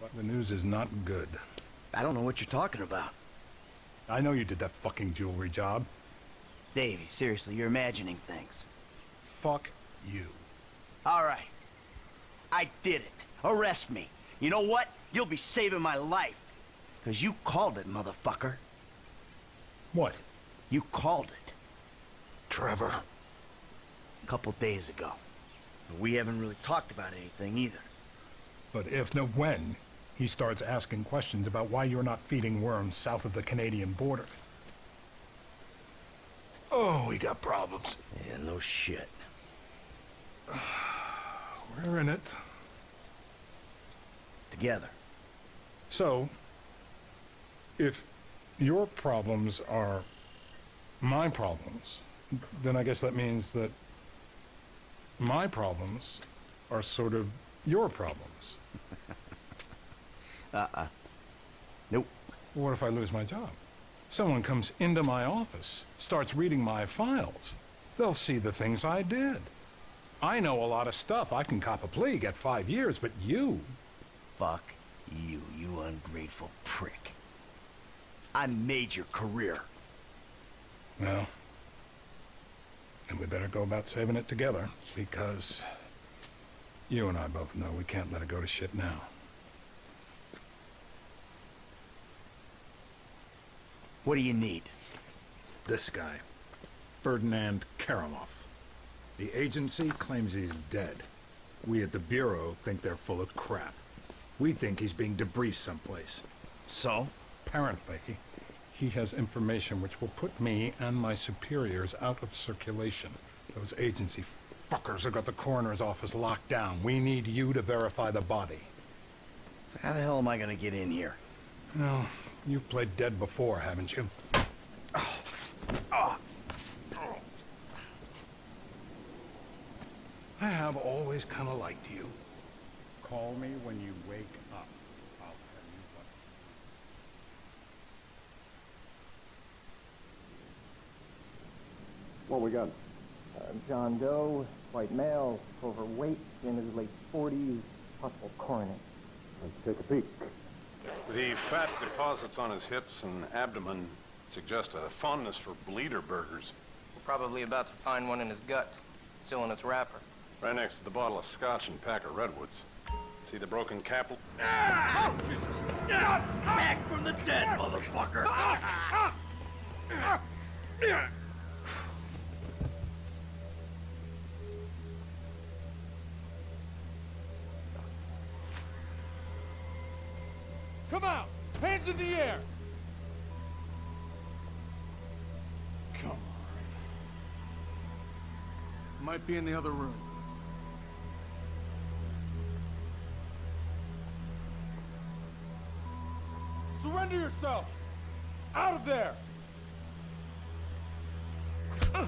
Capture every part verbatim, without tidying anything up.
But the news is not good. I don't know what you're talking about. I know you did that fucking jewelry job. Davey, seriously, you're imagining things. Fuck you. All right. I did it. Arrest me. You know what? You'll be saving my life. Because you called it, motherfucker. What? You called it. Trevor. A couple days ago. We haven't really talked about anything either. But if, no, when, he starts asking questions about why you're not feeding worms south of the Canadian border. Oh, we got problems. Yeah, no shit. We're in it. Together. So, if your problems are my problems, then I guess that means that my problems are sort of your problems. Uh-uh. Nope. What if I lose my job? Someone comes into my office, starts reading my files. They'll see the things I did. I know a lot of stuff. I can cop a plea, get five years, but you... Fuck you, you ungrateful prick. I made your career. Well, then we better go about saving it together, because you and I both know we can't let it go to shit now. What do you need? This guy, Ferdinand Kerimov. The agency claims he's dead. We at the Bureau think they're full of crap. We think he's being debriefed someplace. So? Apparently, he, he has information which will put me and my superiors out of circulation. Those agency fuckers have got the coroner's office locked down. We need you to verify the body. So how the hell am I gonna get in here? Well, you've played dead before, haven't you? Oh. Oh. Oh. I have always kind of liked you. Call me when you wake up. I'll tell you what to do. What we got? Uh, John Doe, white male, overweight, in his late forties, possible coronet. Let's take a peek. The fat deposits on his hips and abdomen suggest a fondness for bleeder burgers. We're probably about to find one in his gut, still in its wrapper. Right next to the bottle of scotch and pack of Redwoods. See the broken cap? Ah! Oh, Jesus! Ah! Back from the dead, ah! Motherfucker! Ah! Ah! Ah! Come out! Hands in the air! Come on. Might be in the other room. Surrender yourself! Out of there! Uh.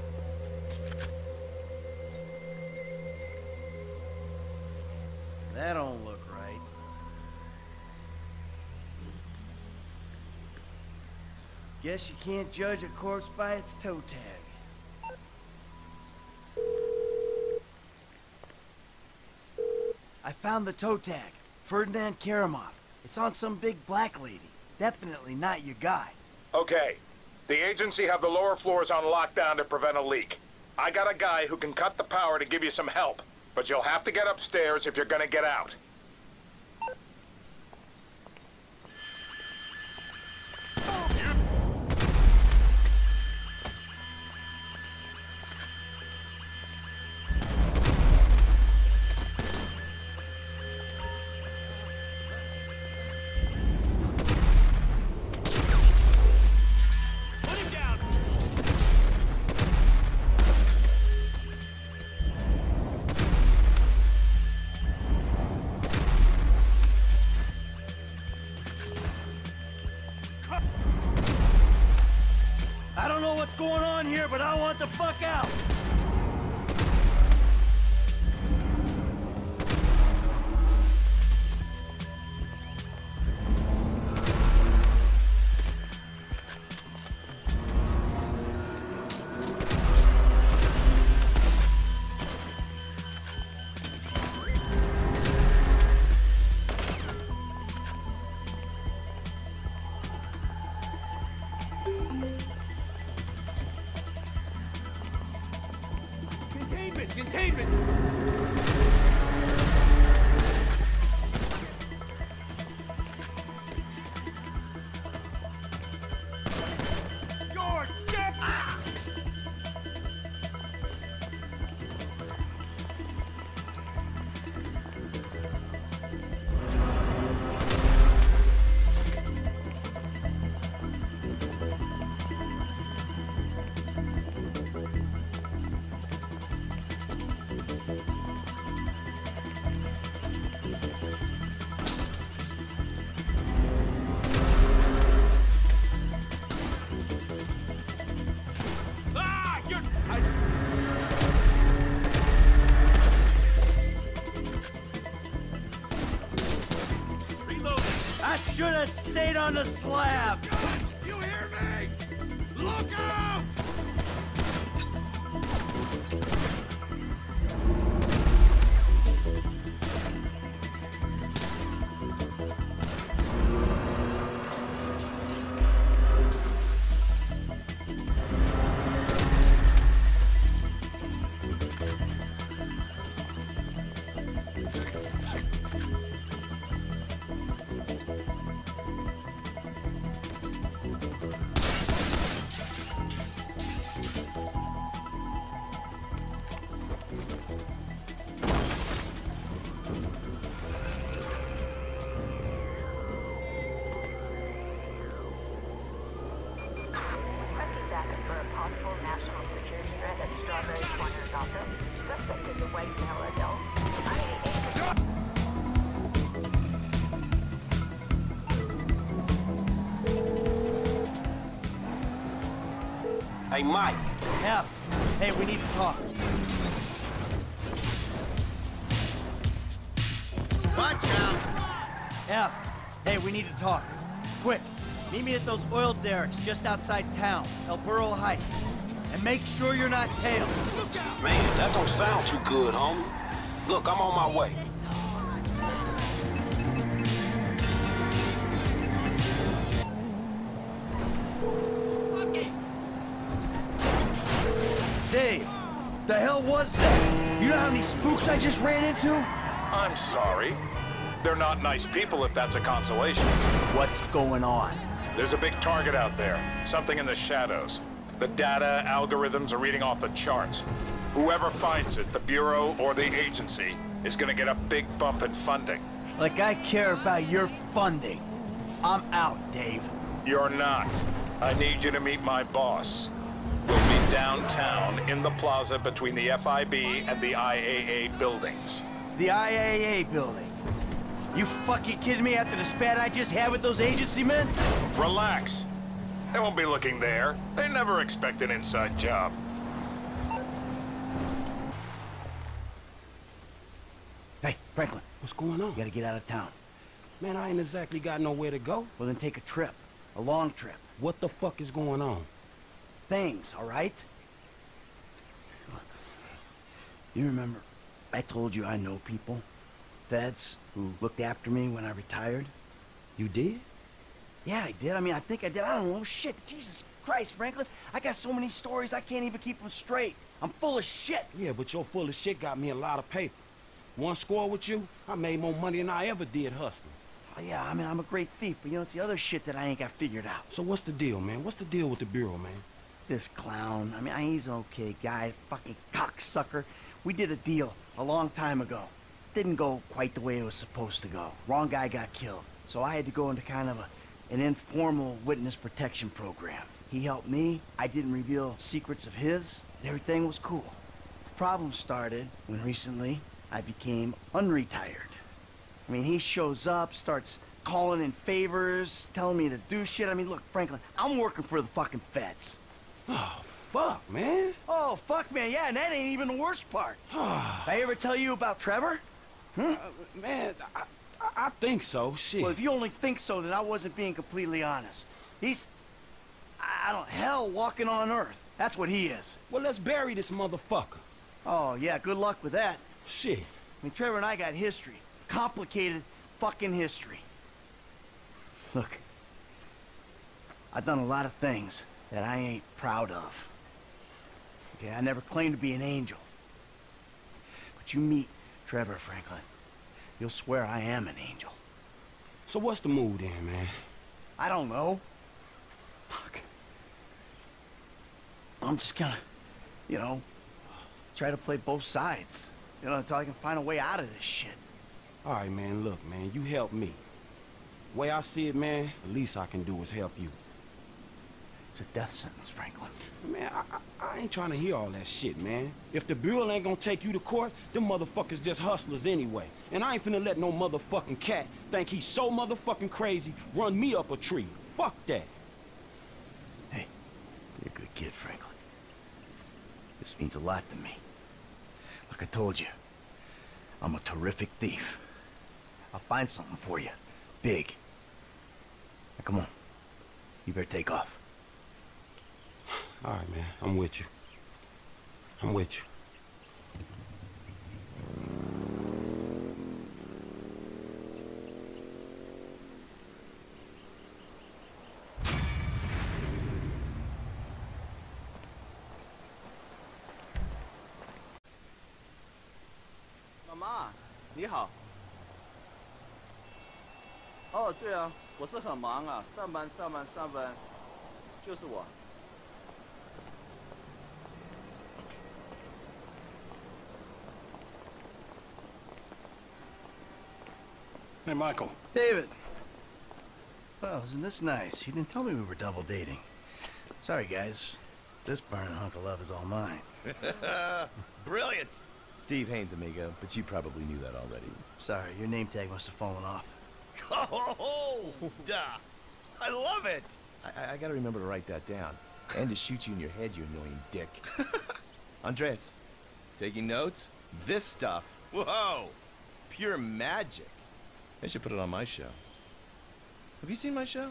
That don't look right. Guess you can't judge a corpse by its toe tag. I found the toe tag. Ferdinand Kerimov. It's on some big black lady. Definitely not your guy. Okay. The agency have the lower floors on lockdown to prevent a leak. I got a guy who can cut the power to give you some help, but you'll have to get upstairs if you're gonna get out. But I want the fuck out! I should have stayed on the slab! You hear me? Look out! Hey, Mike. Yeah. Hey, we need to talk. Watch out. Yeah. Hey, we need to talk. Quick. Meet me at those oil derricks just outside town, El Burro Heights. And make sure you're not tailed. Look out. Man, that don't sound too good, homie. Look, I'm on my way. The hell was that? You know how many spooks I just ran into? I'm sorry. They're not nice people, if that's a consolation. What's going on? There's a big target out there. Something in the shadows. The data algorithms are reading off the charts. Whoever finds it, the Bureau or the agency, is gonna get a big bump in funding. Like I care about your funding. I'm out, Dave. You're not. I need you to meet my boss. We'll be downtown, in the plaza between the F I B and the I A A buildings. The I A A building? You fucking kidding me after the spat I just had with those agency men? Relax. They won't be looking there. They never expect an inside job. Hey, Franklin. What's going on? You gotta get out of town. Man, I ain't exactly got nowhere to go. Well, then take a trip. A long trip. What the fuck is going on? Things, all right? You remember, I told you I know people. Feds who looked after me when I retired. You did? Yeah, I did. I mean, I think I did. I don't know. Shit, Jesus Christ, Franklin. I got so many stories, I can't even keep them straight. I'm full of shit. Yeah, but your full of shit got me a lot of paper. One score with you, I made more money than I ever did hustling. Oh, yeah, I mean, I'm a great thief, but you know, it's the other shit that I ain't got figured out. So what's the deal, man? What's the deal with the Bureau, man? This clown. I mean, he's an okay guy, fucking cocksucker. We did a deal a long time ago. Didn't go quite the way it was supposed to go. Wrong guy got killed. So I had to go into kind of a, an informal witness protection program. He helped me. I didn't reveal secrets of his, and everything was cool. The problem started when recently I became unretired. I mean, he shows up, starts calling in favors, telling me to do shit. I mean, look, Franklin, I'm working for the fucking feds. Oh, fuck, man. Oh, fuck, man. Yeah, and that ain't even the worst part. Did I ever tell you about Trevor? Hmm? Uh, man, I, I think so. Shit. Well, if you only think so, then I wasn't being completely honest. He's, I don't, hell walking on earth. That's what he is. Well, let's bury this motherfucker. Oh, yeah, good luck with that. Shit. I mean, Trevor and I got history. Complicated fucking history. Look, I've done a lot of things that I ain't proud of. Okay, I never claimed to be an angel. But you meet Trevor, Franklin, you'll swear I am an angel. So what's the mood then, man? I don't know. Fuck. I'm just gonna, you know, try to play both sides. You know, until I can find a way out of this shit. All right, man, look, man, you help me. The way I see it, man, the least I can do is help you. It's a death sentence, Franklin. Man, I, I, I ain't trying to hear all that shit, man. If the Bureau ain't gonna take you to court, them motherfuckers just hustlers anyway. And I ain't finna let no motherfucking cat think he's so motherfucking crazy run me up a tree. Fuck that. Hey, you're a good kid, Franklin. This means a lot to me. Like I told you, I'm a terrific thief. I'll find something for you. Big. Now, come on. You better take off. All right, man. I'm with you. I'm with you. Hey, Michael. David. Well, isn't this nice? You didn't tell me we were double dating. Sorry, guys. This burning hunk of love is all mine. Brilliant. Steve Haynes, amigo, but you probably knew that already. Sorry, your name tag must have fallen off. Oh, duh. I love it! I, I gotta remember to write that down. And to shoot you in your head, you annoying dick. Andres, taking notes? This stuff, whoa! Pure magic. They should put it on my show. Have you seen my show?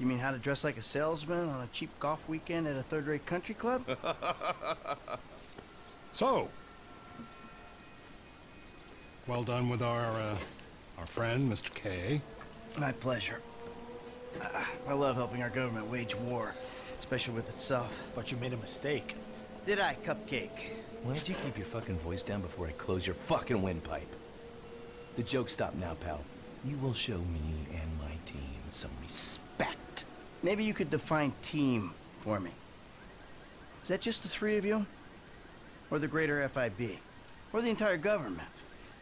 You mean how to dress like a salesman on a cheap golf weekend at a third-rate country club? So, well done with our, uh, our friend, Mister K. My pleasure. Uh, I love helping our government wage war, especially with itself. But you made a mistake. Did I, Cupcake? Why don't you keep your fucking voice down before I close your fucking windpipe? The joke stopped now, pal. You will show me and my team some respect. Maybe you could define team for me. Is that just the three of you? Or the greater F I B? Or the entire government?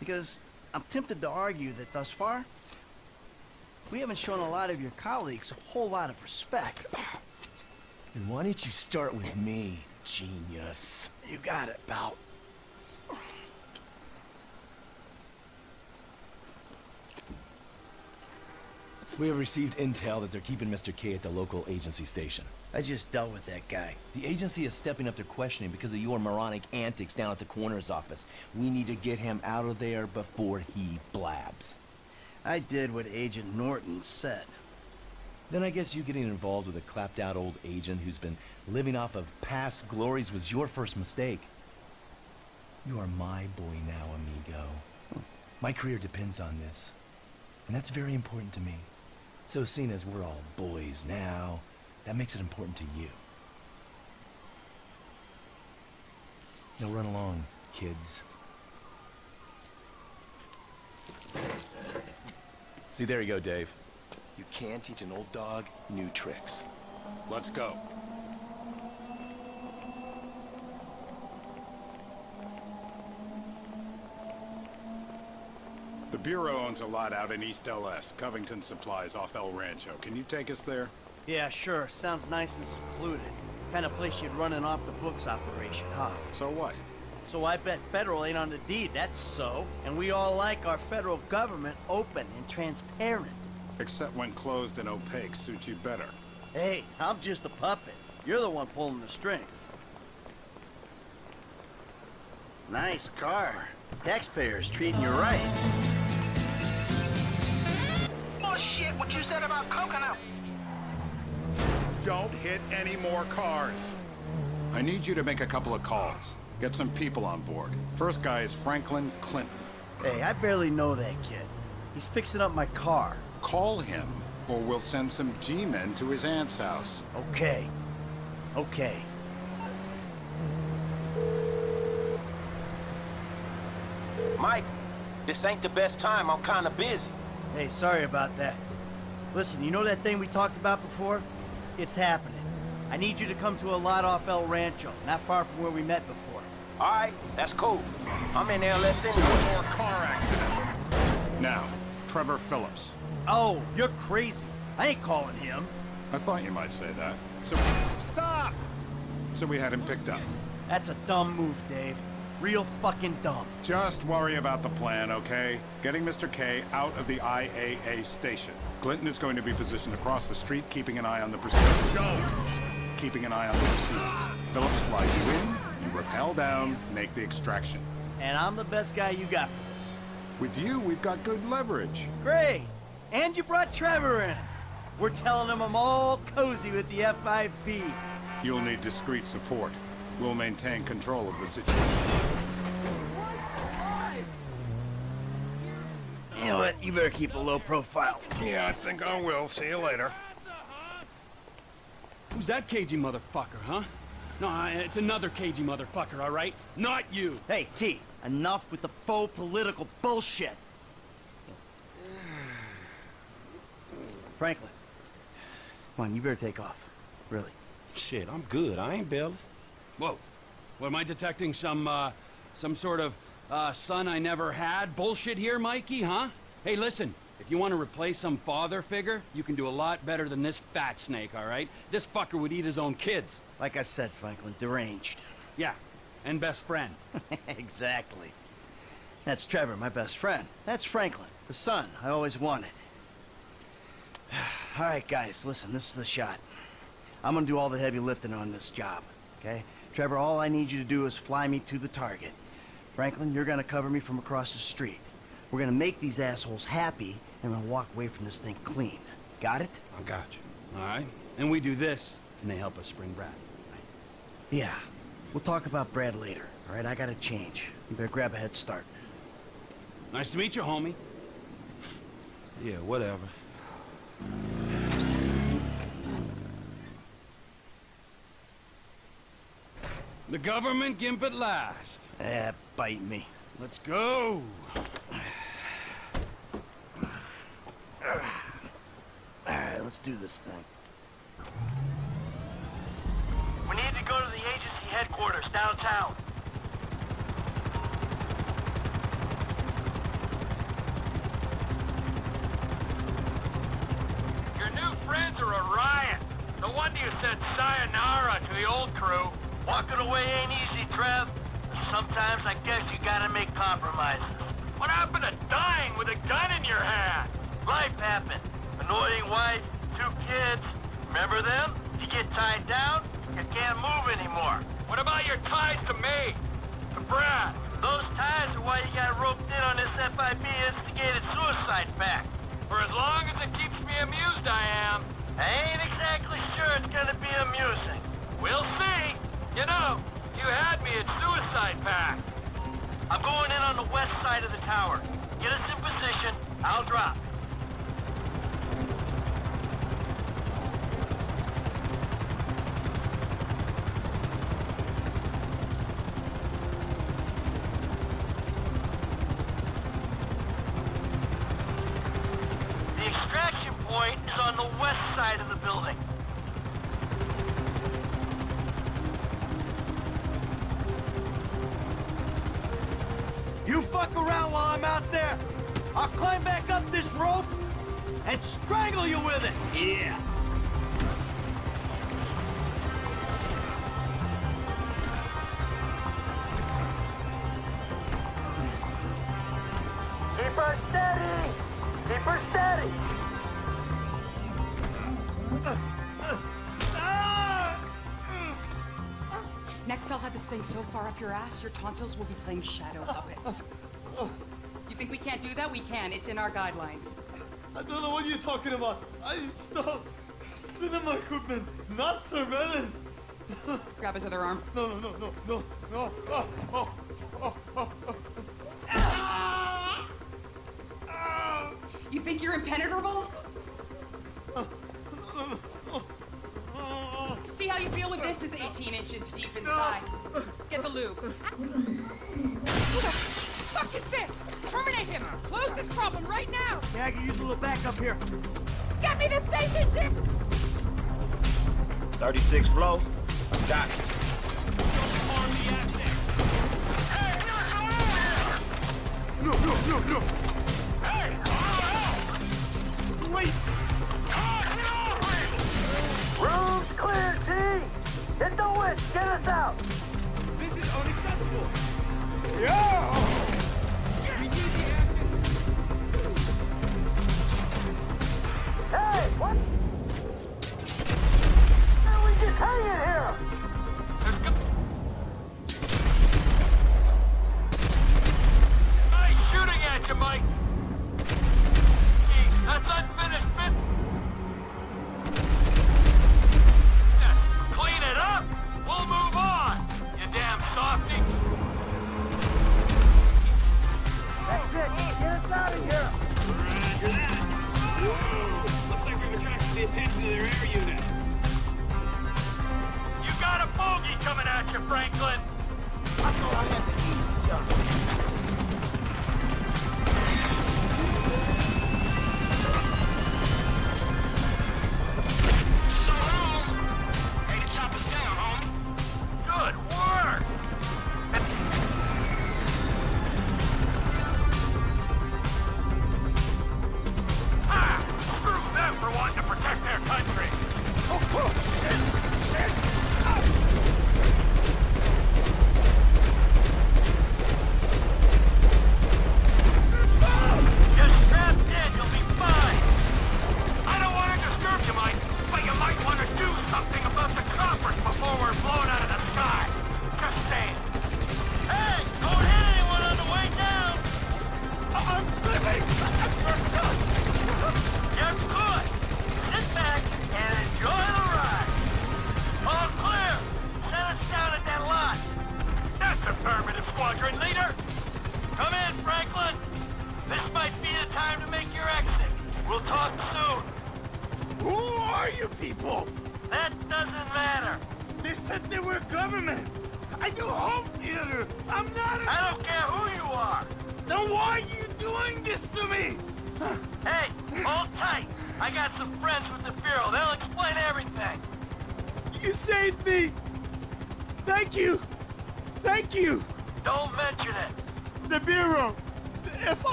Because I'm tempted to argue that thus far, we haven't shown a lot of your colleagues a whole lot of respect. And why don't you start with me, genius? You got it, pal. We have received intel that they're keeping Mister K at the local agency station. I just dealt with that guy. The agency is stepping up their questioning because of your moronic antics down at the coroner's office. We need to get him out of there before he blabs. I did what Agent Norton said. Then I guess you getting involved with a clapped-out old agent who's been living off of past glories was your first mistake. You are my boy now, amigo. My career depends on this. And that's very important to me. So seeing as we're all boys now, that makes it important to you. Now run along, kids. See, there you go, Dave. You can teach an old dog new tricks. Let's go. The Bureau owns a lot out in East L S Covington supplies off El Rancho. Can you take us there? Yeah, sure. Sounds nice and secluded. Kind of place you'd run an off-the-books operation, huh? So what? So I bet federal ain't on the deed, that's so. And we all like our federal government open and transparent. Except when closed and opaque suits you better. Hey, I'm just a puppet. You're the one pulling the strings. Nice car. Taxpayers treating you right. Shit, what you said about coconut. Don't hit any more cars. I need you to make a couple of calls. Get some people on board. First guy is Franklin Clinton. Hey, I barely know that kid. He's fixing up my car. Call him, or we'll send some G-men to his aunt's house. Okay. Okay. Mike, this ain't the best time. I'm kind of busy. Hey, sorry about that. Listen, you know that thing we talked about before? It's happening. I need you to come to a lot off El Rancho, not far from where we met before. All right, that's cool. I'm in L S anyway. More car accidents. Now, Trevor Phillips. Oh, you're crazy. I ain't calling him. I thought you might say that. So stop! So we had him picked up. That's a dumb move, Dave. Real fucking dumb. Just worry about the plan, okay? Getting Mister K out of the I A A station. Clinton is going to be positioned across the street, keeping an eye on the proceedings. Don't! Keeping an eye on the proceedings. Phillips flies you in, you rappel down, make the extraction. And I'm the best guy you got for this. With you, we've got good leverage. Great! And you brought Trevor in. We're telling them I'm all cozy with the F I B. You'll need discreet support. We'll maintain control of the situation. You know what? You better keep a low profile. Yeah, I think I will. See you later. Who's that cagey motherfucker, huh? No, it's another cagey motherfucker, all right? Not you! Hey, T, enough with the faux political bullshit! Franklin, come on, you better take off. Really. Shit, I'm good. I ain't bailing. Whoa. What, am I detecting some, uh, some sort of, uh, son I never had bullshit here, Mikey, huh? Hey, listen. If you want to replace some father figure, you can do a lot better than this fat snake, all right? This fucker would eat his own kids. Like I said, Franklin, deranged. Yeah, and best friend. Exactly. That's Trevor, my best friend. That's Franklin, the son I always wanted. All right, guys, listen, this is the shot. I'm gonna do all the heavy lifting on this job, okay? Trevor, all I need you to do is fly me to the target. Franklin, you're gonna cover me from across the street. We're gonna make these assholes happy, and we're gonna walk away from this thing clean. Got it? I got you. All right. And we do this, and they help us spring Brad. Right? Yeah. We'll talk about Brad later, all right? I gotta change. You better grab a head start. Nice to meet you, homie. Yeah, whatever. The government gimp at last. Eh, bite me. Let's go. All right, let's do this thing. We need to go to the agency headquarters downtown. Your new friends are a riot. No wonder you said sayonara to the old crew. Walking away ain't easy, Trev. Sometimes I guess you gotta make compromises. What happened to dying with a gun in your hand? Life happened. Annoying wife, two kids. Remember them? You get tied down, you can't move anymore. What about your ties to me? To Brad? Those ties are why you got roped in on this F I B instigated suicide pact. For as long as it keeps me amused, I am. I ain't exactly sure it's gonna be amusing. We'll see. You know, you had me at suicide pact. I'm going in on the west side of the tower. Get us in position, I'll drop. The extraction point is on the west side of the building. You fuck around while I'm out there. I'll climb back up this rope and strangle you with it. Yeah. Keep her steady. Keep her steady. Next, I'll have this thing so far up your ass, your tonsils will be playing shadow puppets. You think we can't do that? We can. It's in our guidelines. I don't know what you're talking about. I stop. Cinema equipment, not surveillance. Grab his other arm. No, no, no, no, no, no. Oh, oh, oh, oh, oh. Ah! Ah! You think you're impenetrable? Oh, no, no, no. See how you feel with this is eighteen inches deep inside. Get the lube. Who the fuck is this? Terminate him! Close this problem right now! Yeah, I can use a little backup here. Get me the station ship! thirty-six flow. Got it. Hey, no, no, no, no! Hey, oh, no. Wait! Room's clear, T! Hit the winch! Get us out! This is unacceptable! Yeah! We need the action! Hey! What? How are we just hanging here? Nice shooting at you, Mike! Gee, that's unfinished business! Franklin. I thought I had the easy job. So long. Hey, to chop us down, homie. Good work. Ah! Screw them for wanting to protect their country. Oh, oh, shit! Shit!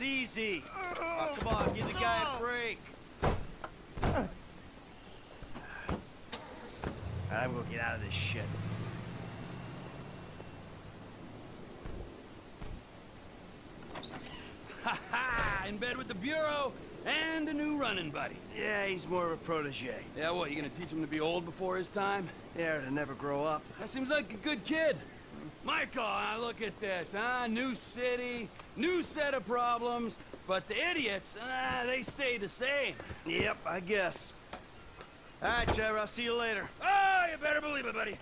Easy. Oh, come on, give the guy a break. I'm gonna get out of this shit. Ha ha! In bed with the Bureau and a new running buddy. Yeah, he's more of a protege. Yeah, what, you gonna teach him to be old before his time? Yeah, or to never grow up. That seems like a good kid. Michael, ah, look at this, huh? New city, new set of problems, but the idiots, ah, they stay the same. Yep, I guess. All right, Trevor, I'll see you later. Oh, you better believe it, buddy.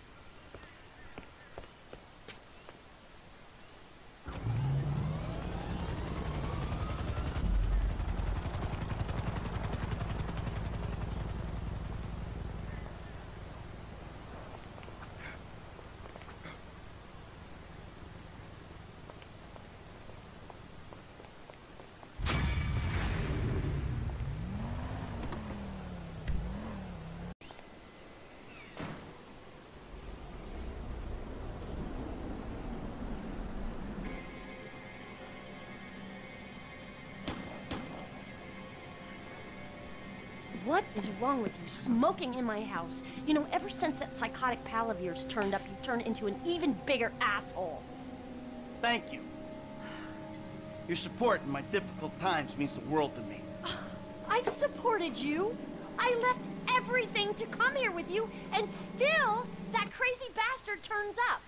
What is wrong with you smoking in my house? You know, ever since that psychotic pal of yours turned up, you've turned into an even bigger asshole. Thank you. Your support in my difficult times means the world to me. I've supported you. I left everything to come here with you, and still that crazy bastard turns up.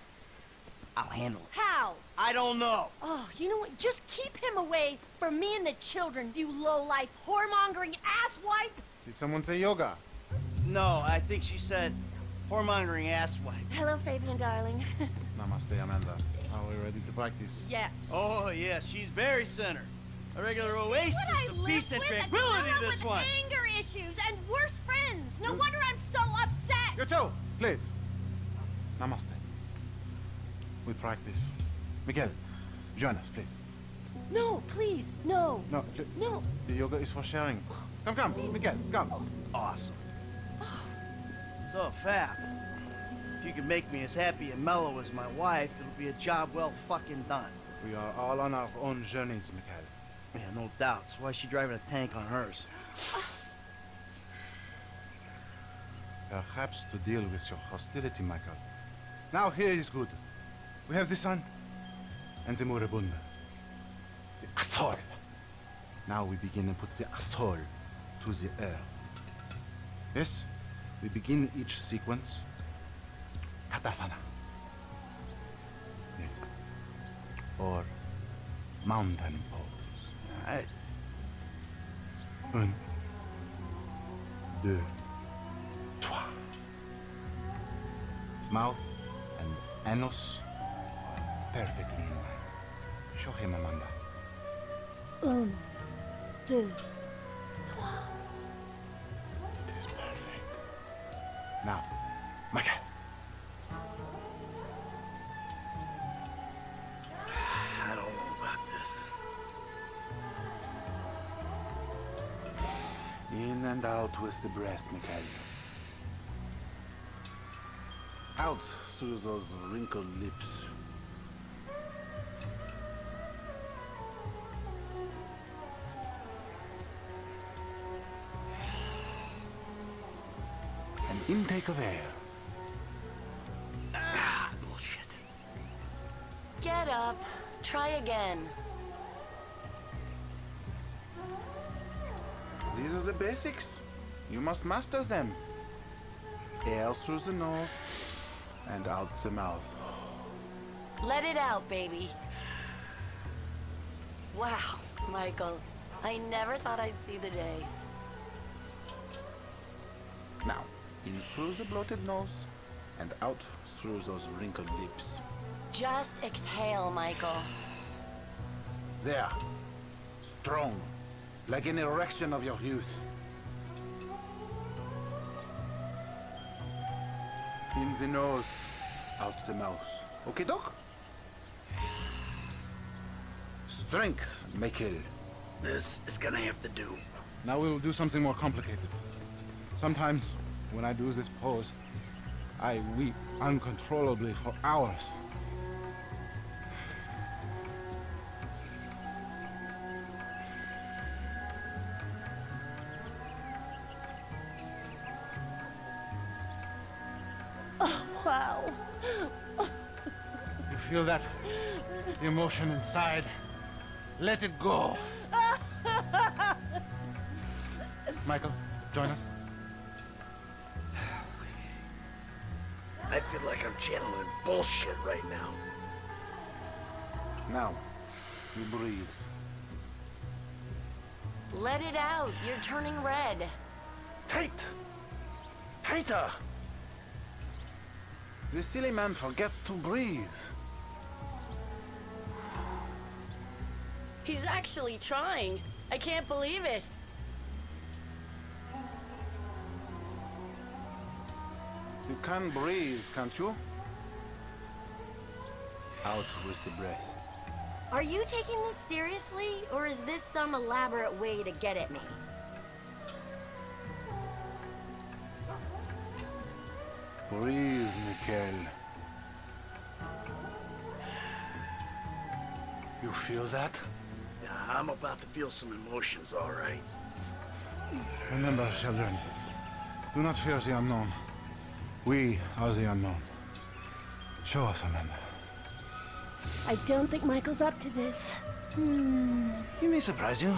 I'll handle it. How? I don't know. Oh, you know what? Just keep him away from me and the children, you low-life, whoremongering asswipe. Did someone say yoga? No, I think she said whoremongering asswipe. Hello, Fabian, darling. Namaste, Amanda. Are we ready to practice? Yes. Oh, yes, she's very centered. A regular oasis of peace and tranquility, this one. Anger issues and worse friends. No wonder I'm so upset. You too, please. Namaste. We practice. Miguel, join us, please. No, please, no. No, no. The yoga is for sharing. Come, come, Miguel, come. Awesome. So, Fab, if you can make me as happy and mellow as my wife, it'll be a job well fucking done. We are all on our own journeys, Miguel. Yeah, no doubts. Why is she driving a tank on hers? Perhaps to deal with your hostility, Michael. Now here is good. We have the sun and the moribunda. The asshole. Now we begin to put the asshole to the earth. Yes, we begin each sequence. Katasana. Yes. Or mountain pose. Right. Un, deux, trois. Mouth and anus are perfectly in line. Show him, Amanda. Un, deux, trois. It is perfect. Now, Michael. I don't know about this. In and out with the breath, Michael. Out through those wrinkled lips. Intake of air. Ah, bullshit. Get up. Try again. These are the basics. You must master them. Air through the nose and out the mouth. Let it out, baby. Wow, Michael. I never thought I'd see the day. Now. In through the bloated nose, and out through those wrinkled lips. Just exhale, Michael. There. Strong. Like an erection of your youth. In the nose, out the mouth. Okay, Doc? Strength, Michael. This is gonna have to do. Now we will do something more complicated. Sometimes, when I do this pose, I weep uncontrollably for hours. Oh, wow. You feel that? The emotion inside. Let it go. Michael, join us. I feel like I'm channeling bullshit right now. Now, you breathe. Let it out. You're turning red. Tight! Tighter! The silly man forgets to breathe. He's actually trying. I can't believe it. You can breathe, can't you? Out with the breath. Are you taking this seriously, or is this some elaborate way to get at me? Breathe, Michael. You feel that? Yeah, I'm about to feel some emotions, all right. Remember, children, do not fear the unknown. We are the unknown. Show us, Amanda. I don't think Michael's up to this. Hmm. He may surprise you.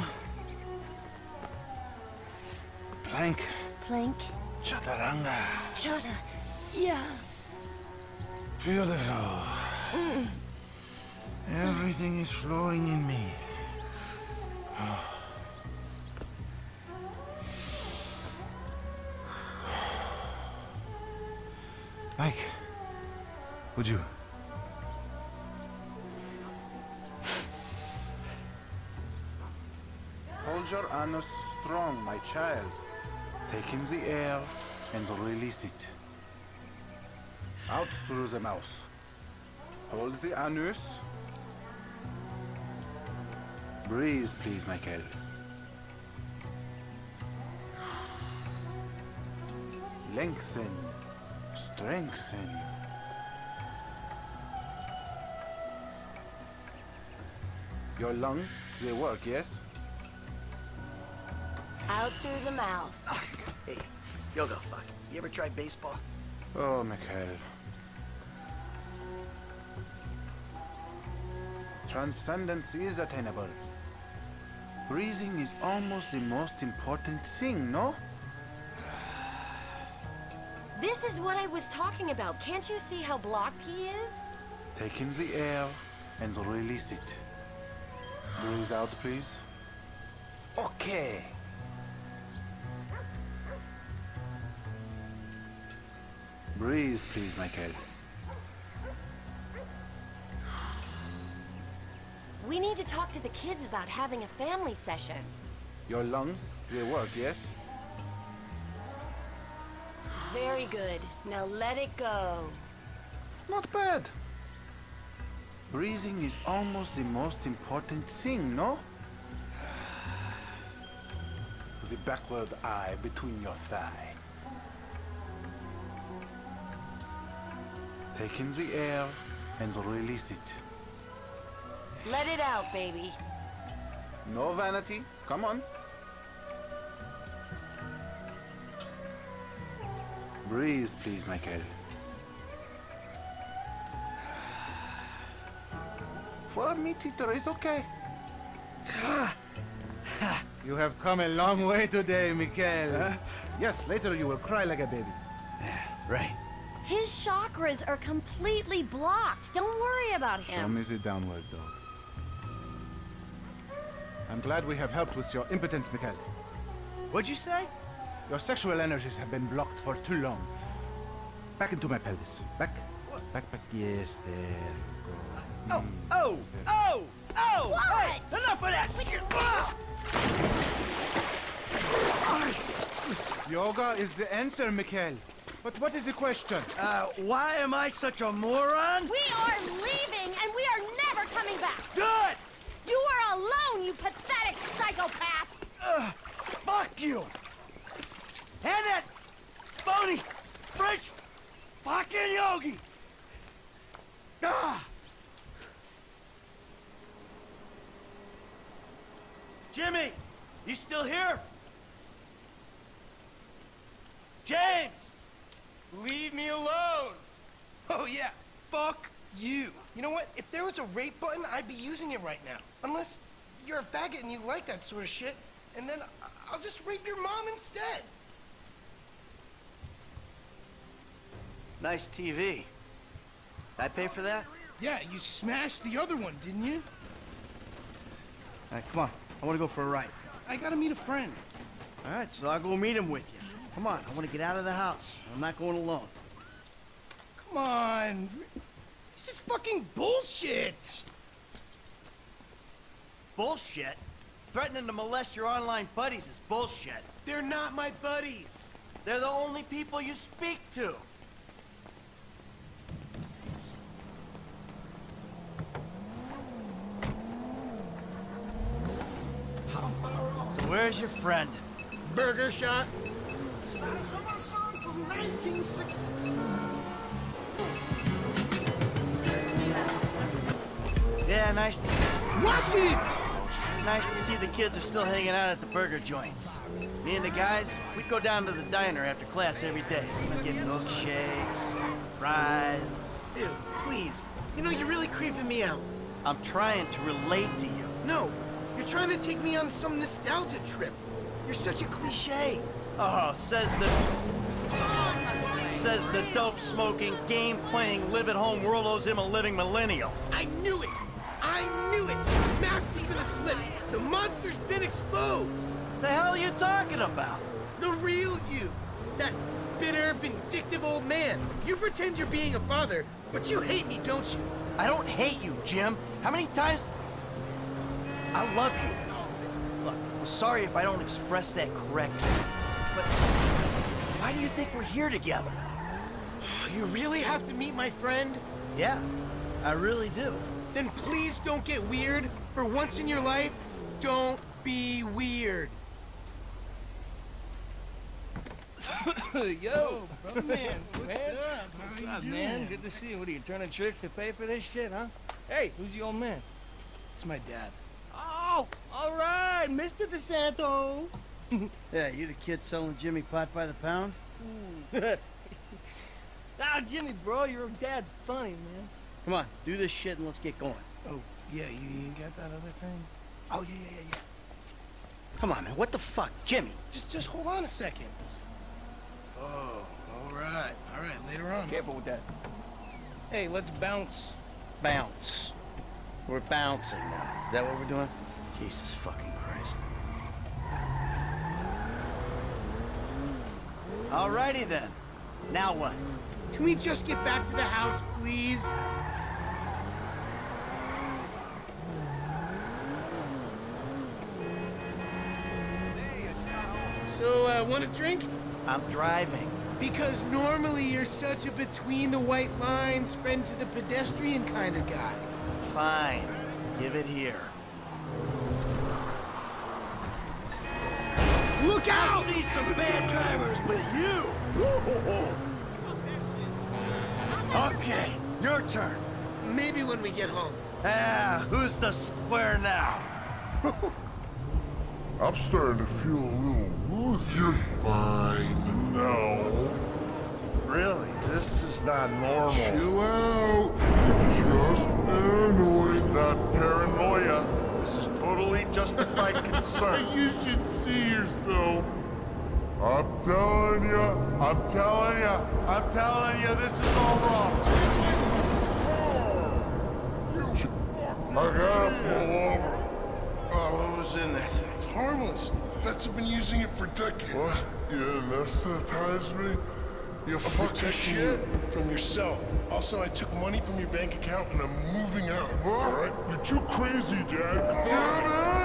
Plank. Plank. Chaturanga. Chata. Yeah. Feel the flow. Mm. Everything is flowing in me. Oh. Mike, would you? Hold your anus strong, my child. Take in the air and release it. Out through the mouth. Hold the anus. Breathe, please, Michael. Lengthen. Strengthen. Your lungs, they work, yes? Out through the mouth. Hey, yo, go fuck. You ever tried baseball? Oh, Michael. Transcendence is attainable. Breathing is almost the most important thing, no? This is what I was talking about. Can't you see how blocked he is? Take in the air and release it. Breathe out, please. Okay. Breathe, please, Michael. We need to talk to the kids about having a family session. Your lungs, they work, yes? Very good. Now let it go. Not bad. Breathing is almost the most important thing, no? The backward eye between your thigh. Take in the air and release it. Let it out, baby. No vanity. Come on. Breathe, please, Michael. For a meat eater, it's okay. You have come a long way today, Michael. Huh? Yes, later you will cry like a baby. Right. His chakras are completely blocked. Don't worry about him. Show me the downward dog. I'm glad we have helped with your impotence, Michael. What'd you say? Your sexual energies have been blocked for too long. Back into my pelvis. Back, back, back. Yes, there. Go. Oh, oh, oh, oh! What? Hey, enough of that! What? Yoga is the answer, Michael. But what is the question? Uh, why am I such a moron? We are leaving, and we are never coming back. Good. You are alone, you pathetic psychopath! Uh, fuck you! And that phony French fucking yogi! Ah! Jimmy, you still here? James! Leave me alone! Oh yeah, fuck you. You know what? If there was a rape button, I'd be using it right now. Unless you're a faggot and you like that sort of shit, and then I'll just rape your mom instead. Nice T V. I pay for that? Yeah, you smashed the other one, didn't you? All right, come on. I want to go for a ride. I gotta meet a friend. All right, so I'll go meet him with you. Come on, I want to get out of the house. I'm not going alone. Come on. This is fucking bullshit! Bullshit? Threatening to molest your online buddies is bullshit. They're not my buddies. They're the only people you speak to. How far off? So where's your friend? Burger shot. It's not a cover song from nineteen sixty-two. Yeah, nice to see. Watch it! Nice to see the kids are still hanging out at the burger joints. Me and the guys, we'd go down to the diner after class every day. I'd get milkshakes, fries. Dude, please. You know, you're really creeping me out. I'm trying to relate to you. No, you're trying to take me on some nostalgia trip. You're such a cliche. Oh, says the... Says the dope-smoking, game-playing, live-at-home Rolo's-Imma living millennial. I knew it! I knew it! The mask was gonna slip! The monster's been exposed! The hell are you talking about? The real you! That bitter, vindictive old man. You pretend you're being a father, but you hate me, don't you? I don't hate you, Jim. How many times... I love you. Look, I'm sorry if I don't express that correctly, but... Why do you think we're here together? You really have to meet my friend? Yeah, I really do. Then please don't get weird. For once in your life, don't be weird. Yo, brother man, what's man? up? What's How up, you man? Doing? Good to see you. What are you, turning tricks to pay for this shit, huh? Hey, who's the old man? It's my dad. Oh, all right, Mister DeSanto. Yeah, you the kid selling Jimmy pot by the pound? Mm. Ah, Jimmy, bro, your dad's funny, man. Come on, do this shit and let's get going. Oh, yeah, you, you got that other thing? Oh, yeah, yeah, yeah, yeah. Come on, man. What the fuck? Jimmy, just just hold on a second. Oh, all right. All right, later on. Careful with that. Hey, let's bounce. Bounce. We're bouncing now. Is that what we're doing? Jesus fucking Christ. Alrighty then. Now what? Can we just get back to the house, please? So, uh, want a drink? I'm driving. Because normally you're such a between the white lines, friend to the pedestrian kind of guy. Fine. Give it here. Look out! I see some bad drivers, but you! Whoa-ho-ho. Okay, your turn. Maybe when we get home. Ah, who's the square now? I'm starting to feel a little woozy. You're fine now. Really, this is not normal. Chill out. Just paranoia. This is not paranoia. This is totally justified concern. You should see yourself. I'm telling you, I'm telling you, I'm telling you, this is all wrong. I gotta pull over. Oh, what was in there? It's harmless. Vets have been using it for decades. What? You anesthetized me? You fucking shit from yourself. Also, I took money from your bank account and I'm moving out. What? All right? You're too crazy, Dad. Daddy!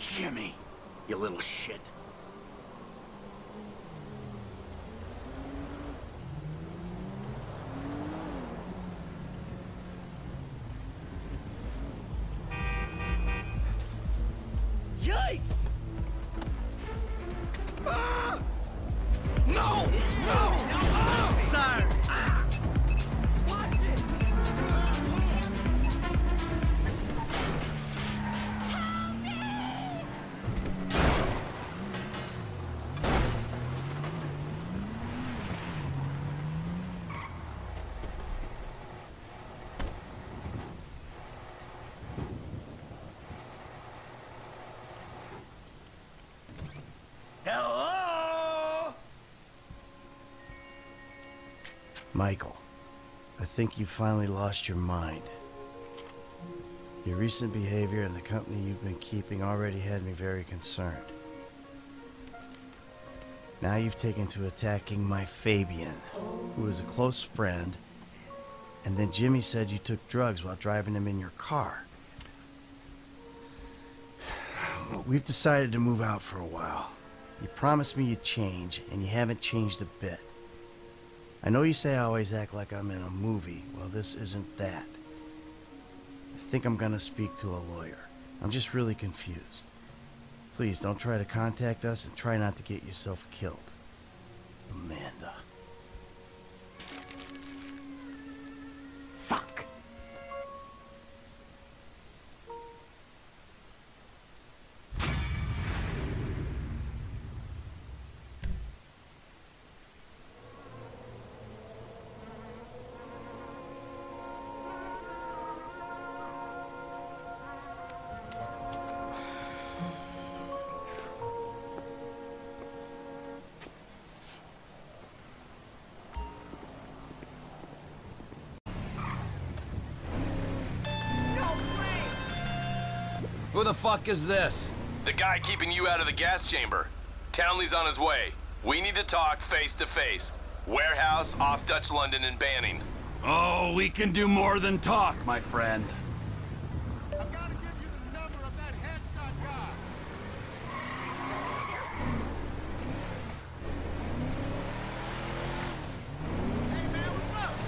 Jimmy, you little shit. Yikes! Ah! No! No! No! Oh, sorry. Ah! Michael, I think you finally lost your mind. Your recent behavior and the company you've been keeping already had me very concerned. Now you've taken to attacking my Fabian, who is a close friend, and then Jimmy said you took drugs while driving him in your car. But we've decided to move out for a while. You promised me you'd change, and you haven't changed a bit. I know you say I always act like I'm in a movie. Well, this isn't that. I think I'm gonna speak to a lawyer. I'm just really confused. Please don't try to contact us and try not to get yourself killed. Amanda. Fuck. Who the fuck is this? The guy keeping you out of the gas chamber. Townley's on his way. We need to talk face to face. Warehouse off Dutch London and Banning. Oh, we can do more than talk, my friend. I've got to give you the number of that headshot guy. Hey man, what's up?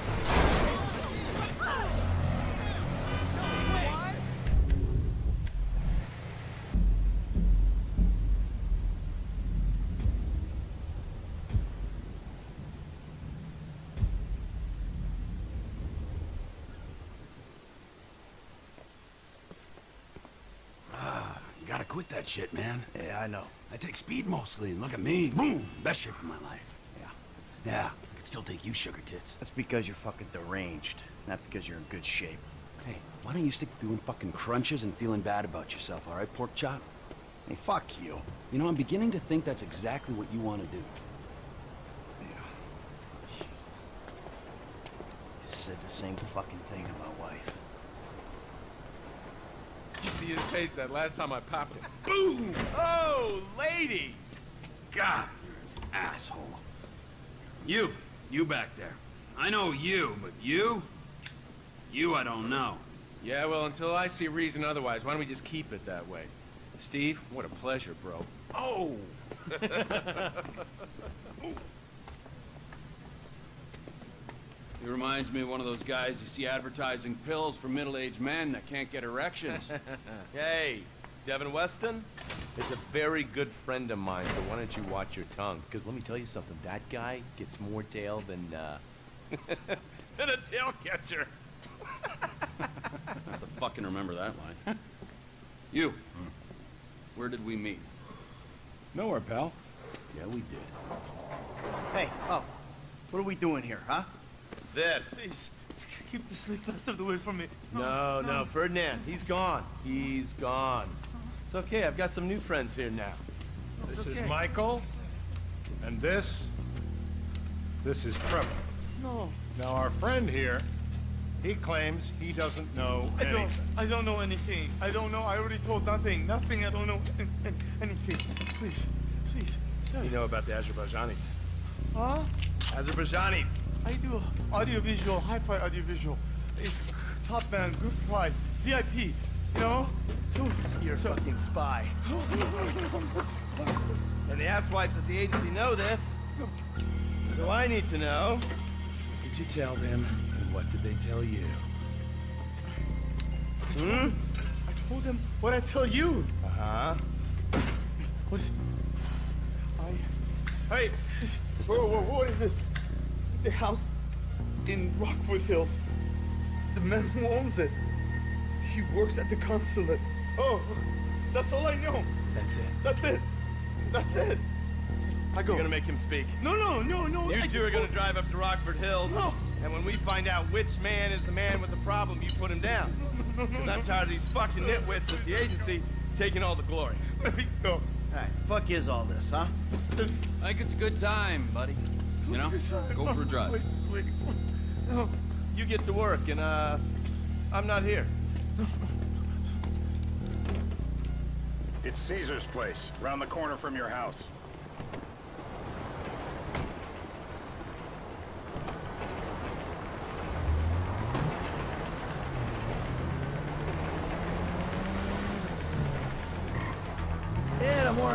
Quit that shit, man. Yeah, I know. I take speed mostly, and look at me. Boom! Best shape of my life. Yeah. Yeah, I could still take you sugar tits. That's because you're fucking deranged, not because you're in good shape. Hey, why don't you stick to doing fucking crunches and feeling bad about yourself, all right, pork chop? Hey, fuck you. You know, I'm beginning to think that's exactly what you want to do. Yeah. Jesus. Just said the same fucking thing to my wife. See his face that last time I popped it. Boom! Oh, ladies! God, you're an asshole. You, you back there. I know you, but you? You I don't know. Yeah, well, until I see reason otherwise, why don't we just keep it that way? Steve, what a pleasure, bro. Oh! He reminds me of one of those guys you see advertising pills for middle-aged men that can't get erections. Hey, Devin Weston is a very good friend of mine, so why don't you watch your tongue? Because let me tell you something, that guy gets more tail than, uh... than a tail catcher. I have to fucking remember that line. You, hmm. Where did we meet? Nowhere, pal. Yeah, we did. Hey, oh, what are we doing here, huh? This. Please, keep the sleep bastard away from me. No, no, no, Ferdinand, he's gone. He's gone. It's okay, I've got some new friends here now. It's this okay. is Michael, and this, this is Trevor. No. Now our friend here, he claims he doesn't know I anything. Don't, I don't know anything. I don't know, I already told nothing. Nothing, I don't know anything. Please, please, sir. You know about the Azerbaijanis. Huh? Azerbaijanis. I do audiovisual, hi-fi audiovisual. It's top man, good prize, V I P. No? You're a so. fucking spy. And the asswipes at the agency know this. So I need to know. What did you tell them, and what did they tell you? I told, hmm? I told them what I tell you. Uh-huh. What is... I... Hey! Whoa, whoa, whoa, what is this? The house in Rockford Hills. The man who owns it. He works at the consulate. Oh, that's all I know. That's it. That's it. That's it. I go. You're gonna make him speak. No, no, no, no. You two are gonna drive up to Rockford Hills. No. And when we find out which man is the man with the problem, you put him down. No, no, no, no, no. I'm tired of these fucking nitwits at the agency taking all the glory. Let me go. All right. Fuck is all this, huh? I think it's a good time, buddy. You know, go for a drive. Wait, wait, wait. No. You get to work, and uh, I'm not here. It's Caesar's place, round the corner from your house.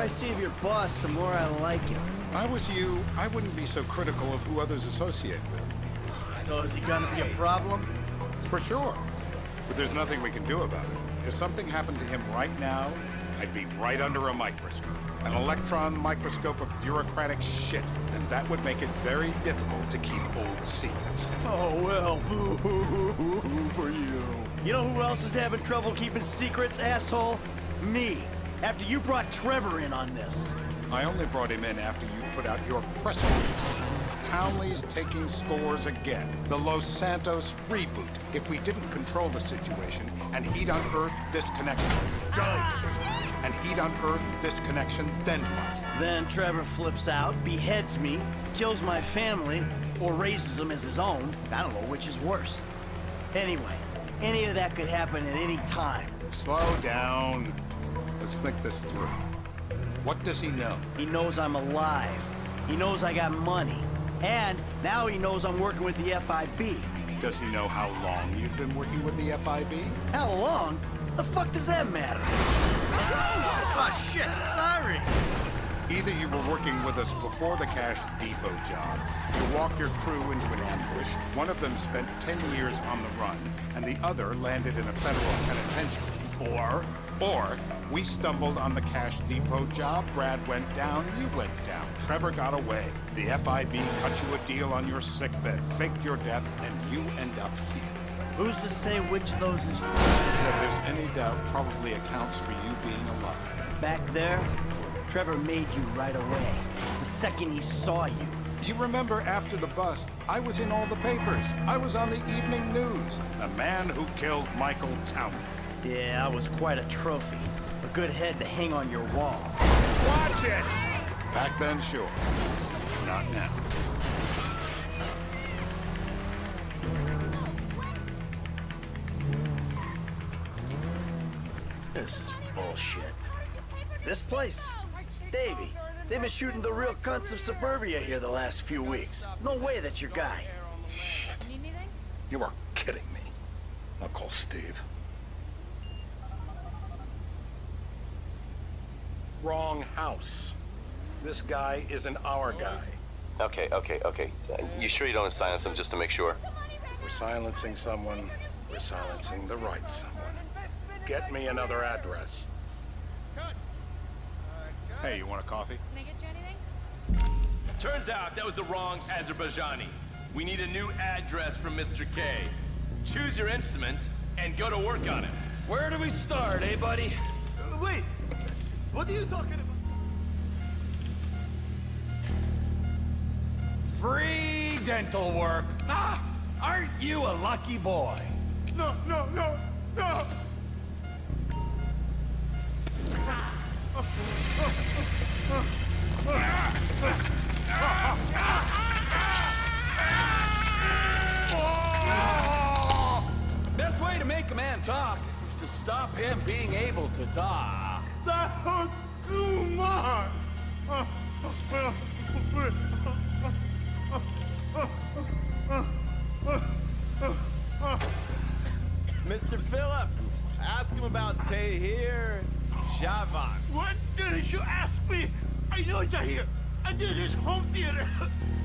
I see of your boss, the more I like him. If I was you, I wouldn't be so critical of who others associate with. So is he gonna be a problem? For sure. But there's nothing we can do about it. If something happened to him right now, I'd be right under a microscope. An electron microscope of bureaucratic shit. And that would make it very difficult to keep old secrets. Oh, well, boo-hoo-hoo-hoo for you. You know who else is having trouble keeping secrets, asshole? Me. After you brought Trevor in on this. I only brought him in after you put out your press release. Townley's taking scores again. The Los Santos reboot. If we didn't control the situation, and he'd unearth this connection. Don't! And he'd unearth this connection, then what? Then Trevor flips out, beheads me, kills my family, or raises them as his own. I don't know which is worse. Anyway, any of that could happen at any time. Slow down. Let's think this through. What does he know? He knows I'm alive. He knows I got money. And now he knows I'm working with the F I B. Does he know how long you've been working with the F I B? How long? The fuck does that matter? Oh, shit, sorry. Either you were working with us before the Cash Depot job, you walked your crew into an ambush, one of them spent ten years on the run, and the other landed in a federal penitentiary. Or, or, we stumbled on the Cash Depot job, Brad went down, you went down, Trevor got away. The F I B cut you a deal on your sickbed, faked your death, and you end up here. Who's to say which of those is true? If there's any doubt, probably accounts for you being alive. Back there, Trevor made you right away, the second he saw you. You remember after the bust, I was in all the papers. I was on the evening news. The man who killed Michael Townley. Yeah, I was quite a trophy. A good head to hang on your wall. Watch it! Back then, sure. Not now. This is bullshit. This place? Davey, they've been shooting the real cunts of suburbia here the last few weeks. No way that's your guy. Shit. You are kidding me. I'll call Steve. Wrong house. This guy isn't our guy. Okay, okay, okay. You sure you don't silence him just to make sure? We're silencing someone. We're silencing the right someone. Get me another address. Cut. Hey, you want a coffee? Can I get you anything? Turns out that was the wrong Azerbaijani. We need a new address from Mister K. Choose your instrument and go to work on it. Where do we start, eh, buddy? Uh, wait. What are you talking about? Free dental work. Ah, aren't you a lucky boy? No, no, no, no. Best way to make a man talk is to stop him being able to talk. That hurts too much. Mister Phillips, ask him about Tahir Javan. What did you ask me? I know Tahir. I did his home theater.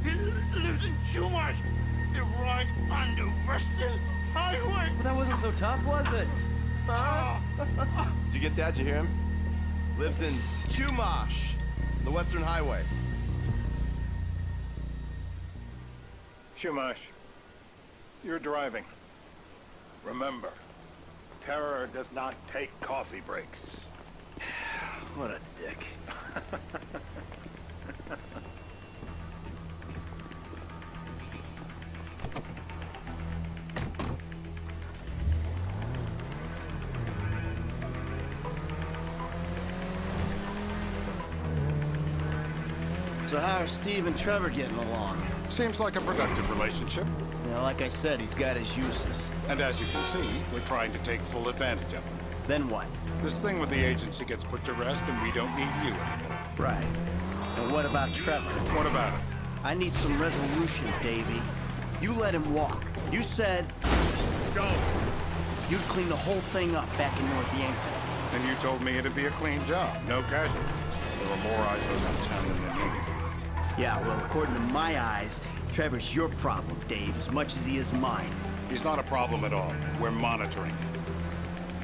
He lives in Chumash. They're right on the Western Highway. Well, that wasn't so tough, was it? Huh? Did you get that? Did you hear him? Lives in Chumash, the Western Highway. Chumash, you're driving. Remember, terror does not take coffee breaks. What a dick. So how are Steve and Trevor getting along? Seems like a productive relationship. You know, like I said, he's got his uses. And as you can see, we're trying to take full advantage of them. Then what? This thing with the agency gets put to rest and we don't need you anymore. Right. And what about Trevor? What about him? I need some resolution, Davey. You let him walk. You said... Don't! You'd clean the whole thing up back in North Yankton. And you told me it'd be a clean job, no casualties. There were more eyes on that town than they needed. Yeah, well, according to my eyes, Trevor's your problem, Dave, as much as he is mine. He's not a problem at all. We're monitoring him.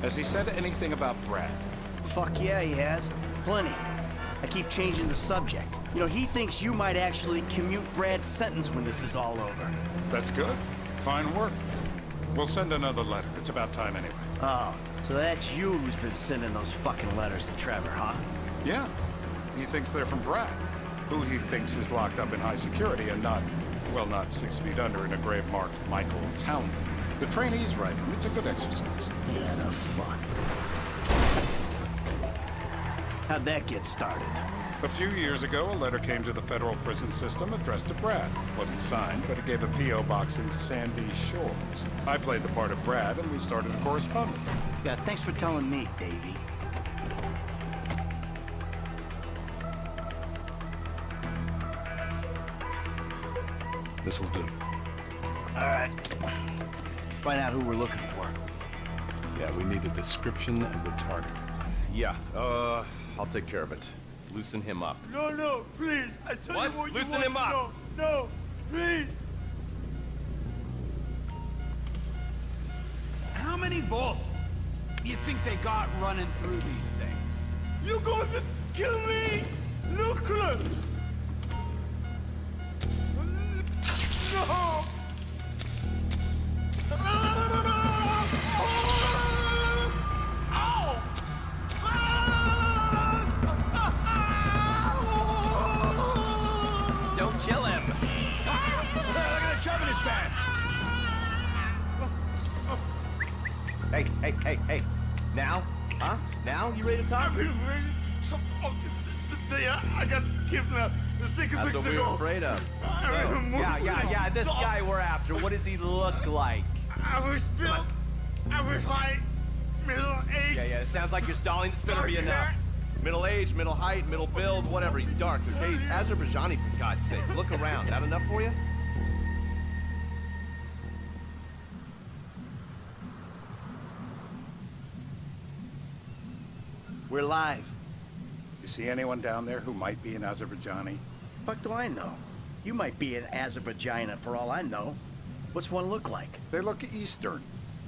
Has he said anything about Brad? Fuck yeah, he has. Plenty. I keep changing the subject. You know, he thinks you might actually commute Brad's sentence when this is all over. That's good. Fine work. We'll send another letter. It's about time anyway. Oh, so that's you who's been sending those fucking letters to Trevor, huh? Yeah. He thinks they're from Brad, who he thinks is locked up in high security and not, well, not six feet under in a grave marked Michael Townley. The trainee's right. It's a good exercise. Yeah, no fuck. How'd that get started? A few years ago, a letter came to the federal prison system addressed to Brad. It wasn't signed, but it gave a P O box in Sandy Shores. I played the part of Brad, and we started a correspondence. Yeah, thanks for telling me, Davey. This'll do. All right. Find out who we're looking for. Yeah, we need a description of the target. Yeah, uh, I'll take care of it. Loosen him up. No, no, please. I tell what? you what Loosen you want him up. No, no, please. How many volts do you think they got running through these things? You're going to kill me, nuclear. No. Hey, hey, hey, hey. Now? Huh? Now? You ready to talk? I've been waiting. I got kidnapped. That's what we were afraid of. So, yeah, yeah, yeah. This guy we're after. What does he look like? I was built. I was like middle age. Yeah, yeah. It sounds like you're stalling. This better be enough. Middle age, middle height, middle build, whatever. He's dark. Okay, he's Azerbaijani, for God's sakes. Look around. That enough for you? We're live. You see anyone down there who might be an Azerbaijani? Fuck do I know? You might be an Azerbaijani for all I know. What's one look like? They look Eastern.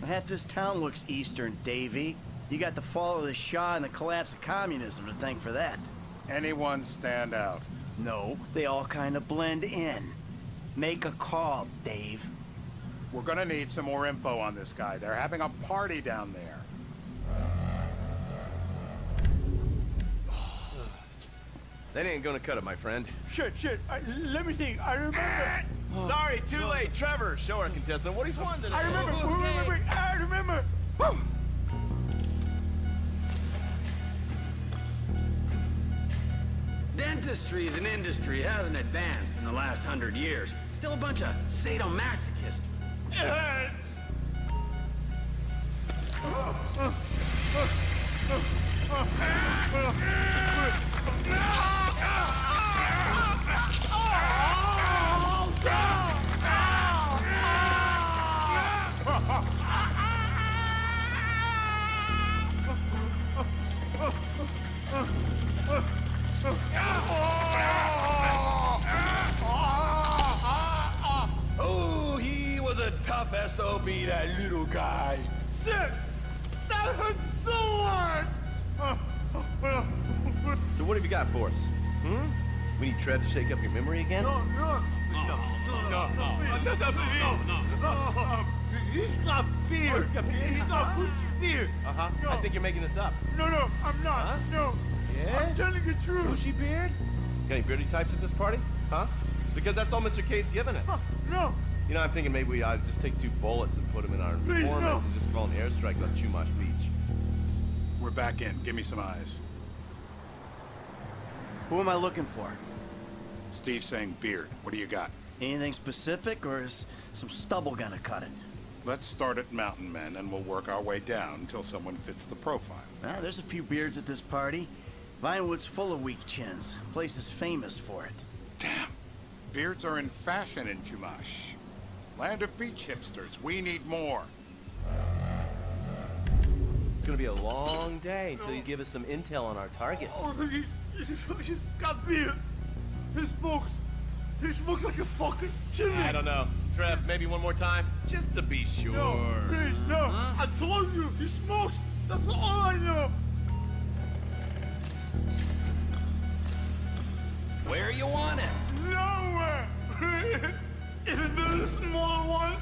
Half this town looks Eastern, Davey. You got the fall of the Shah and the collapse of communism to thank for that. Anyone stand out? No, they all kind of blend in. Make a call, Dave. We're gonna need some more info on this guy. They're having a party down there. That ain't gonna cut it, my friend. Shit, shit. I, let me think. I remember. Ah, sorry, too oh. late. Trevor, show our contestant what he's wanted. I remember. Oh, okay. remember. I remember. Woo! Dentistry is an industry that hasn't advanced in the last hundred years. Still a bunch of sadomasochists. Uh, oh, oh, oh, oh, oh, oh. No! Oh, he was a tough S O B, that little guy. Shit! That hurt so hard! So what have you got for us? Hmm? We need Trev to shake up your memory again? No, no, no, no, no, no, no, no, no. He's got beer. Oh, he's got beer. He's got uh-huh. beer. Uh-huh. No. I think you're making this up. No, no, I'm not. Huh? No. Yeah? I'm telling the truth. Bushy beard? Got any beardy types at this party? Huh? Because that's all Mister K's giving us. Huh. No. You know, I'm thinking maybe we ought to just take two bullets and put them in our Please, informant no. and just call an airstrike on Chumash Beach. We're back in. Give me some eyes. Who am I looking for? Steve saying beard. What do you got? Anything specific, or is some stubble gonna cut it? Let's start at Mountain Men, and we'll work our way down until someone fits the profile. Well, there's a few beards at this party. Vinewood's full of weak chins. The place is famous for it. Damn. Beards are in fashion in Chumash. Land of beach hipsters. We need more. It's gonna be a long day until you give us some intel on our target. He's got beer. He smokes. He smokes like a fucking chimney. I don't know. Trev, maybe one more time? Just to be sure. No, please, no. Huh? I told you, he smokes. That's all I know. Where you want it? Nowhere. Isn't there a small one?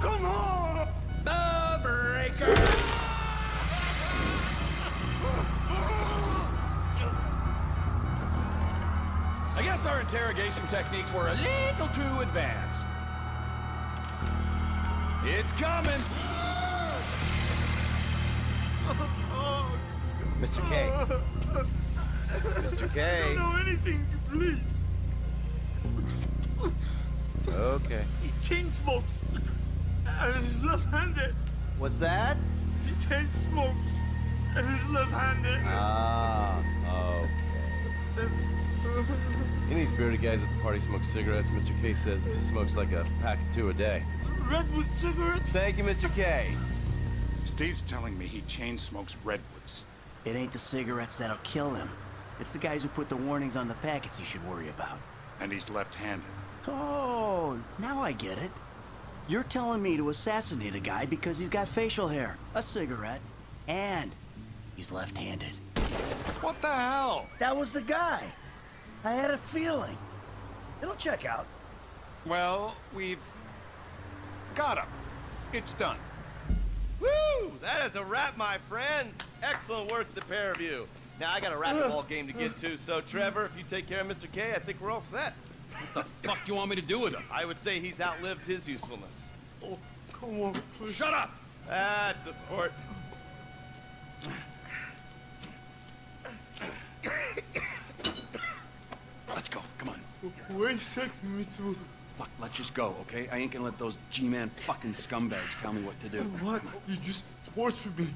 Come on! The breaker! I guess our interrogation techniques were a little too advanced. It's coming! Mister K. Mister K. I don't know anything, please. Okay. He chain smokes. And he's left-handed. What's that? He chain smokes. And he's left-handed. Ah, okay. Any of these bearded guys at the party smoke cigarettes. Mister K says that he smokes like a pack of two a day. Redwood cigarettes? Thank you, Mister K. Steve's telling me he chain smokes Redwoods. It ain't the cigarettes that'll kill him. It's the guys who put the warnings on the packets you should worry about. And he's left-handed. Oh, now I get it. You're telling me to assassinate a guy because he's got facial hair, a cigarette, and he's left-handed. What the hell? That was the guy. I had a feeling. It'll check out. Well, we've got him. It's done. Woo! That is a wrap, my friends. Excellent work to the pair of you. Now, I got a racquetball uh, game to get to, so Trevor, if you take care of Mister K, I think we're all set. What the fuck do you want me to do with him? I would say he's outlived his usefulness. Oh, come on, please. Shut up! That's the sport. Let's go, come on. Wait a second, Mister Fuck, let's just go, okay? I ain't gonna let those G-man fucking scumbags tell me what to do. What? You just tortured me.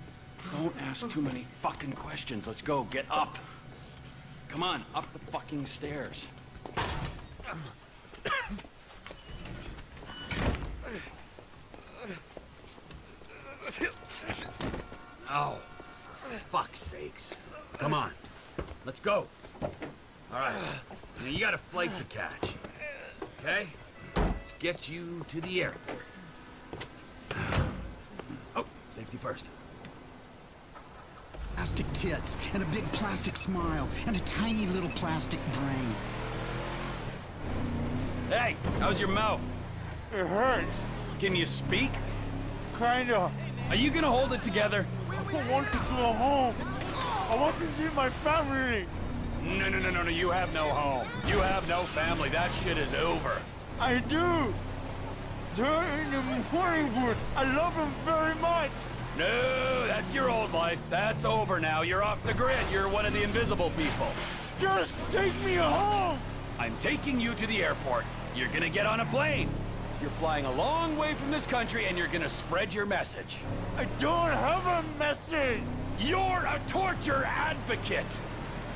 Don't ask too many fucking questions. Let's go, get up. Come on, up the fucking stairs. Oh, for fuck's sakes. Come on. Let's go. All right. Now you got a flight to catch. Okay? Let's get you to the airport. Oh, safety first. Plastic tits, and a big plastic smile, and a tiny little plastic brain. Hey, how's your mouth? It hurts. Can you speak? Kinda. Are you gonna hold it together? I don't want to go home. I want to see my family. No, no, no, no, no. You have no home. You have no family. That shit is over. I do. They're in the morning wood. I love them very much. No, that's your old life. That's over now. You're off the grid. You're one of the invisible people. Just take me home. I'm taking you to the airport. You're gonna get on a plane. You're flying a long way from this country, and you're gonna spread your message. I don't have a message. You're a torture advocate.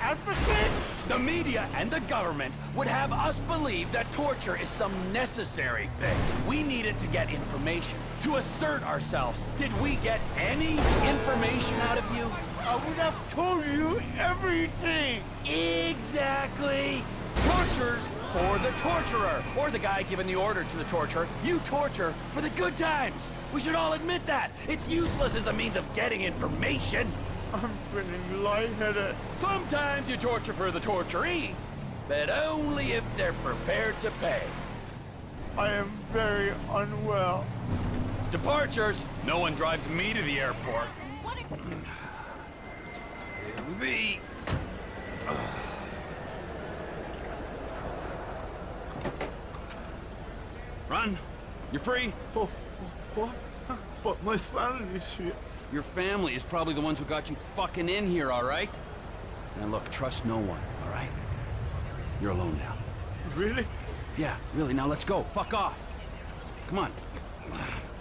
Advocate? The media and the government would have us believe that torture is some necessary thing. We needed to get information, to assert ourselves. Did we get any information out of you? I would have told you everything. Exactly. Tortures for the torturer, or the guy giving the order to the torturer. You torture for the good times. We should all admit that. It's useless as a means of getting information. I'm feeling lightheaded. Sometimes you torture for the torturee, but only if they're prepared to pay. I am very unwell. Departures. No one drives me to the airport. What a... It'll be... Run! You're free! Oh, what? But my family is here. Your family is probably the ones who got you fucking in here, all right? And look, trust no one, all right? You're alone now. Really? Yeah, really. Now let's go. Fuck off. Come on.